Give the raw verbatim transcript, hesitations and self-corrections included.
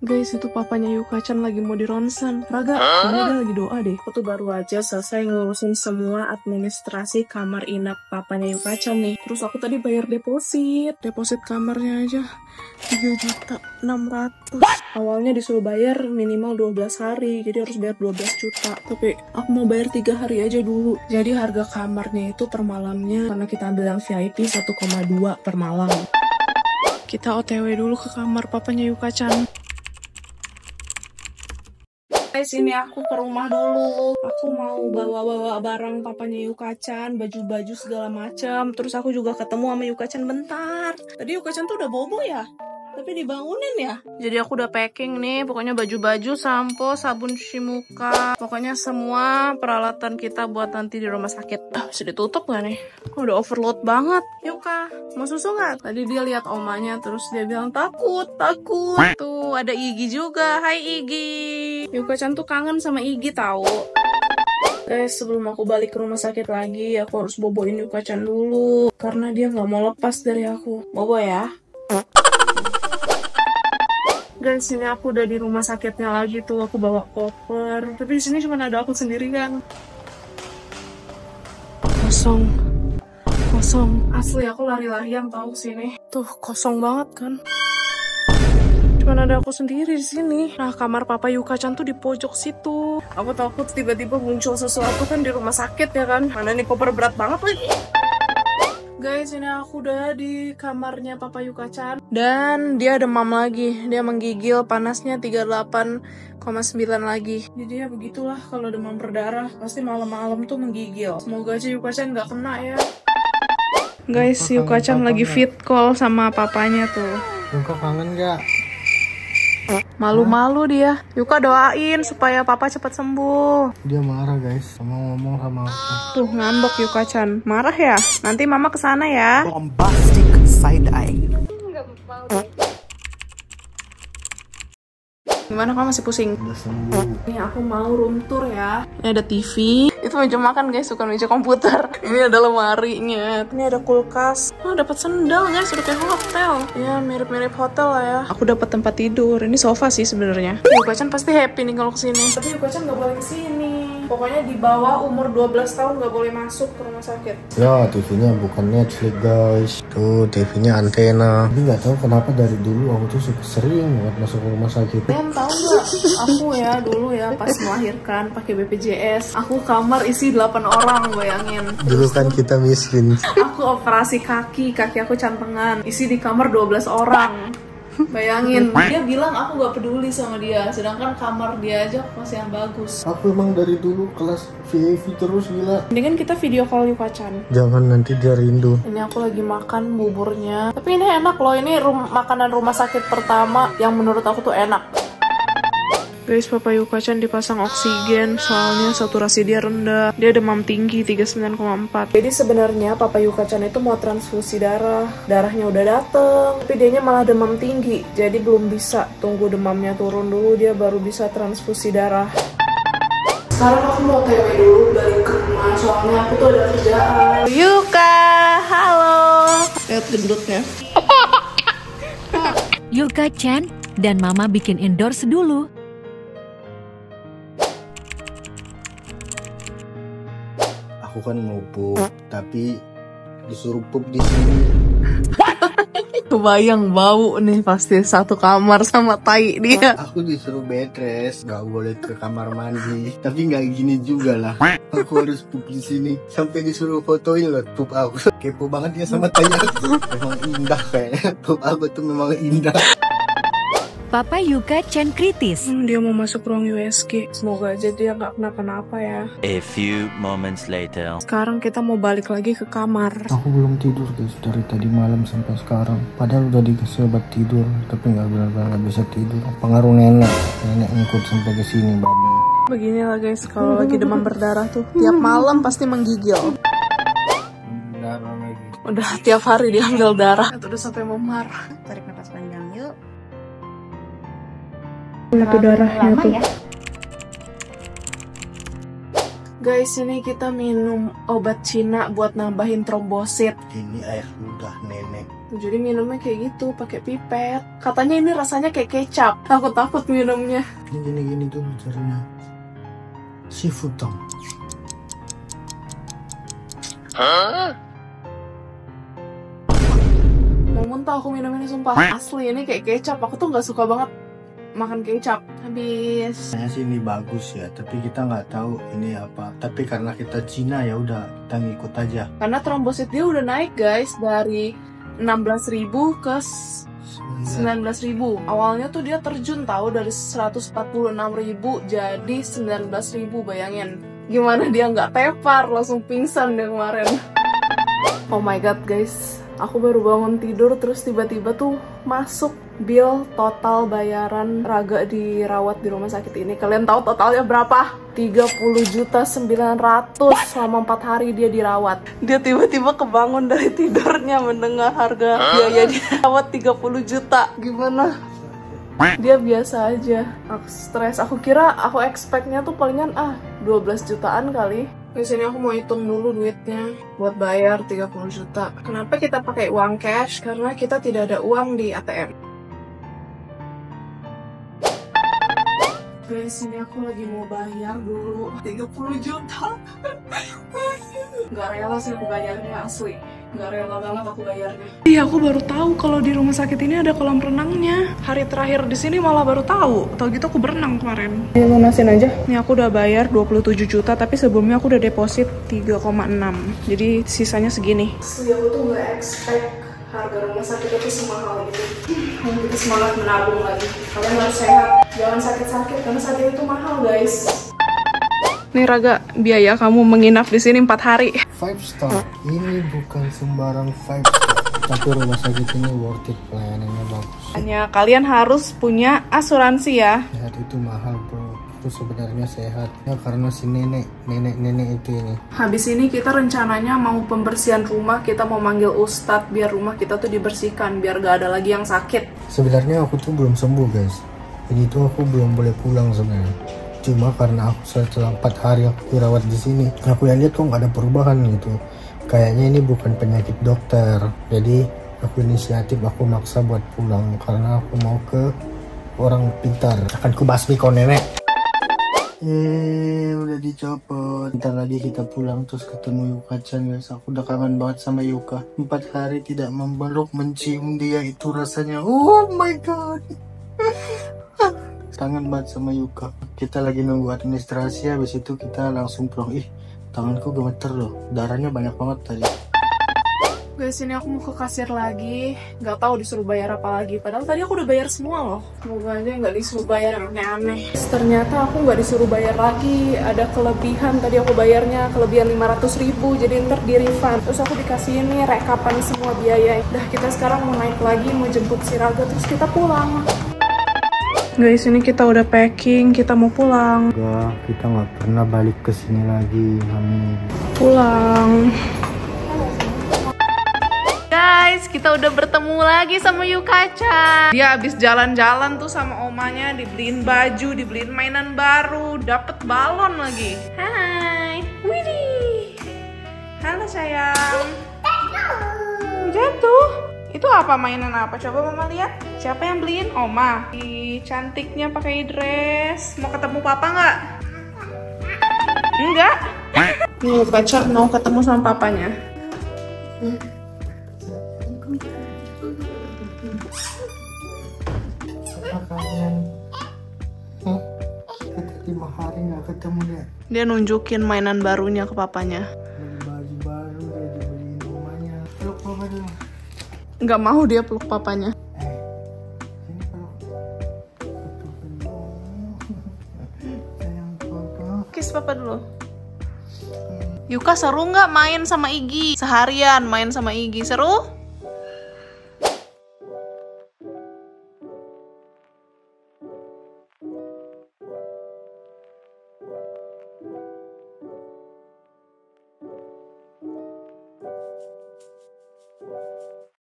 Guys, itu papanya Yuka Chan lagi mau di ronsen. Raga, kayaknya dia lagi doa deh. Aku tuh baru aja selesai ngurusin semua administrasi kamar inap papanya Yuka Chan nih. Terus aku tadi bayar deposit. Deposit kamarnya aja tiga juta enam ratus. Awalnya disuruh bayar minimal dua belas hari. Jadi harus bayar dua belas juta. Tapi aku mau bayar tiga hari aja dulu. Jadi harga kamarnya itu per malamnya, karena kita ambil yang V I P satu koma dua per malam. Kita O T W dulu ke kamar papanya Yuka Chan. Guys, ini aku ke rumah dulu. Aku mau bawa-bawa barang papanya Yuka Chan, baju-baju segala macam. Terus aku juga ketemu sama Yuka Chan bentar. Tadi Yuka Chan tuh udah bobo ya? Tapi dibangunin ya? Jadi aku udah packing nih. Pokoknya baju-baju, sampo, sabun cuci muka. Pokoknya semua peralatan kita buat nanti di rumah sakit. Ah, bisa ditutup gak nih? Aku udah overload banget. Yuka, mau susu gak? Tadi dia lihat omanya, terus dia bilang takut, takut. Tuh, ada Iggy juga. Hai Iggy. Yuka Chan tuh kangen sama Iggy tahu. Guys, sebelum aku balik ke rumah sakit lagi, aku harus boboin Yuka Chan dulu karena dia nggak mau lepas dari aku. Bobo ya. Guys, ini aku udah di rumah sakitnya lagi tuh, aku bawa koper. Tapi di sini cuma ada aku sendirian. Kosong. Kosong. Asli aku lari-larian tahu sini. Tuh, kosong banget kan? Cuman ada aku sendiri di sini. Nah, kamar papa Yuka Chan tuh di pojok situ. Aku takut tiba-tiba muncul sesuatu kan di rumah sakit ya kan. Mana nih koper berat banget lagi. Guys, ini aku udah di kamarnya papa Yuka Chan. Dan dia demam lagi. Dia menggigil, panasnya tiga puluh delapan koma sembilan lagi. Jadi ya begitulah kalau demam berdarah. Pasti malam-malam tuh menggigil. Semoga aja Yuka Chan nggak kena ya. Guys, Yuka Chan lagi fit call sama papanya tuh. Yuka kangen nggak? Malu-malu dia. Yuka doain supaya papa cepat sembuh. Dia marah guys, sama ngomong sama aku. Tuh ngambek Yuka Chan. Marah ya? Nanti mama kesana ya. Bombastic side eye. Nggak mau deh. Gimana, kamu masih pusing? Udah sembuh. Ini aku mau room tour ya. Ini ada T V. Itu meja makan guys, bukan meja komputer. Ini ada lemarinya. Ini ada kulkas. Oh, dapat sendal guys, udah kayak hotel. Ya, mirip-mirip hotel lah ya. Aku dapat tempat tidur. Ini sofa sih sebenarnya. Yuka Chan pasti happy nih kalau kesini. Tapi Yuka Chan nggak boleh kesini. Pokoknya di bawah umur dua belas tahun nggak boleh masuk ke rumah sakit. Ya, T V-nya bukan Netflix guys. Tuh, T V-nya antena. Tapi nggak tahu kenapa dari dulu aku tuh sering banget masuk ke rumah sakit. Entah. Tahu nggak, aku ya dulu ya pas melahirkan pakai B P J S, aku kamar isi delapan orang, bayangin. Dulu kan kita miskin. Aku operasi kaki, kaki aku cantengan, isi di kamar dua belas orang. Bayangin, dia bilang aku gak peduli sama dia, sedangkan kamar dia aja masih yang bagus. Aku emang dari dulu kelas V I P terus, gila. Mendingan kita video call Yuka Chan. Jangan, nanti dia rindu. Ini aku lagi makan buburnya. Tapi ini enak loh, ini rum makanan rumah sakit pertama yang menurut aku tuh enak. Guys, papa Yuka Chan dipasang oksigen soalnya saturasi dia rendah. Dia demam tinggi tiga puluh sembilan koma empat. Jadi sebenarnya papa Yuka Chan itu mau transfusi darah. Darahnya udah dateng, tapi dianya malah demam tinggi. Jadi belum bisa. Tunggu demamnya turun dulu dia baru bisa transfusi darah. Sekarang aku mau T W dulu balik ke rumah soalnya aku tuh ada kerjaan. Yuka, halo. Lihat gendutnya. Yuka Chan dan mama bikin endorse dulu. Aku kan mau pup, tapi disuruh pup di sini. Kebayang bau nih pasti satu kamar sama tai dia. Aku disuruh bed rest, gak boleh ke kamar mandi. Tapi nggak gini juga lah. Aku harus pup di sini. Sampai disuruh fotoin loh pup aku. Kepo banget dia sama tai aku. Memang indah kayaknya. Pup aku tuh memang indah. Papa Yuka Chan kritis. Hmm, dia mau masuk ruang U S G. Semoga aja dia nggak kenapa-napa ya. A few moments later. Sekarang kita mau balik lagi ke kamar. Aku belum tidur guys dari tadi malam sampai sekarang. Padahal udah dikasih obat tidur, tapi nggak benar-benar nggak bisa tidur. Pengaruh nenek, nenek ngikut sampai ke sini babi. Beginilah guys kalau lagi demam berdarah tuh tiap malam pasti menggigil. Udah tiap hari diambil darah. Itu udah sampai memarah. Tarik nafas panjang yuk. Satu darahnya tuh ya. Guys, ini kita minum obat Cina buat nambahin trombosit. Ini air ludah nenek. Jadi minumnya kayak gitu, pakai pipet. Katanya ini rasanya kayak kecap. Takut-takut minumnya. Gini-gini tuh caranya. Shifutong. Hah? Mau muntah aku minum ini sumpah. Asli ini kayak kecap. Aku tuh nggak suka banget makan kecap. Habis. Kayaknya sih ini bagus ya, tapi kita nggak tahu ini apa. Tapi karena kita Cina ya udah kita ngikut aja. Karena trombosit dia udah naik guys dari enam belas ribu ke sembilan belas ribu. Awalnya tuh dia terjun tahu dari seratus empat puluh enam ribu jadi sembilan belas ribu, bayangin. Gimana dia nggak tepar, langsung pingsan deh kemarin. Oh my god guys, aku baru bangun tidur terus tiba-tiba tuh masuk bill total bayaran Raga dirawat di rumah sakit ini. Kalian tahu totalnya berapa? tiga puluh juta sembilan ratus selama empat hari dia dirawat. Dia tiba-tiba kebangun dari tidurnya mendengar harga biaya dirawat tiga puluh juta. Gimana? Dia biasa aja. Aku stres. Aku kira aku expect-nya tuh palingan ah dua belas jutaan kali. Di sini aku mau hitung dulu duitnya buat bayar tiga puluh juta. Kenapa kita pakai uang cash? Karena kita tidak ada uang di A T M. Di sini aku lagi mau bayar dulu tiga puluh juta. Gak rela sih aku bayarnya, asli gak rela banget aku bayarnya. Iya, aku baru tahu kalau di rumah sakit ini ada kolam renangnya. Hari terakhir di sini malah baru tahu. Tahu gitu aku berenang kemarin. Ini lunasin aja. Ini aku udah bayar dua puluh tujuh juta, tapi sebelumnya aku udah deposit tiga koma enam. Jadi sisanya segini. Asli aku tuh gak expect harga rumah sakit itu semahal gitu. Yang bikin semangat menabung lagi. Kalian harus sehat, jangan sakit-sakit karena sakit itu mahal guys. Nih Raga, biaya kamu menginap di sini empat hari. Five star, ini bukan sembarang five star. Tapi rumah sakit ini worth it, pelayanannya bagus. Hanya kalian harus punya asuransi ya. Sehat itu mahal bro, itu sebenarnya sehat ya karena si nenek, nenek-nenek itu ini. Habis ini kita rencananya mau pembersihan rumah, kita mau manggil ustadz biar rumah kita tuh dibersihkan, biar gak ada lagi yang sakit. Sebenarnya aku tuh belum sembuh guys. Ini tuh aku belum boleh pulang sebenarnya. Cuma karena aku setelah empat hari aku dirawat di sini, aku yang lihat kok gak ada perubahan gitu. Kayaknya ini bukan penyakit dokter. Jadi aku inisiatif, aku maksa buat pulang karena aku mau ke orang pintar. Akan ku basmi kau nenek. Eh, udah dicopot. Ntar lagi kita pulang terus ketemu Yuka Chan guys. Aku udah kangen banget sama Yuka. Empat hari tidak memeluk, mencium dia itu rasanya. Oh my god. Kangen banget sama Yuka. Kita lagi nunggu administrasi, habis itu kita langsung pulang. Ih, tanganku gemeter loh. Darahnya banyak banget tadi. Guys, ini aku mau ke kasir lagi. Gak tahu disuruh bayar apa lagi. Padahal tadi aku udah bayar semua loh. Semoga aja nggak disuruh bayar aneh-aneh. Ternyata aku nggak disuruh bayar lagi. Ada kelebihan. Tadi aku bayarnya kelebihan lima ratus ribu. Jadi ntar di refund. Terus aku dikasih ini rekapan semua biaya. Dah, kita sekarang mau naik lagi, mau jemput si Raga, terus kita pulang. Guys, ini kita udah packing, kita mau pulang. Enggak, kita nggak pernah balik ke sini lagi, amin. Pulang. Guys, kita udah bertemu lagi sama Yuka Chan. Dia abis jalan-jalan tuh sama omanya, dibeliin baju, dibeliin mainan baru, dapet balon lagi. Hai, Widih. Halo sayang. Jatuh. Jatuh. Itu apa, mainan apa? Coba mama lihat. Siapa yang beliin? Oma. Ih, cantiknya pakai dress. Mau ketemu papa nggak? Enggak. Nih baca mau ketemu sama papanya. Makanya, eh, kita lima hari nggak ketemu ya. Dia nunjukin mainan barunya ke papanya. Baju baru dia dibeliin omanya. Peluk mama dulu. Nggak mau dia peluk papanya. Kiss papa dulu. Yuka seru nggak main sama Iggy? Seharian main sama Iggy, seru?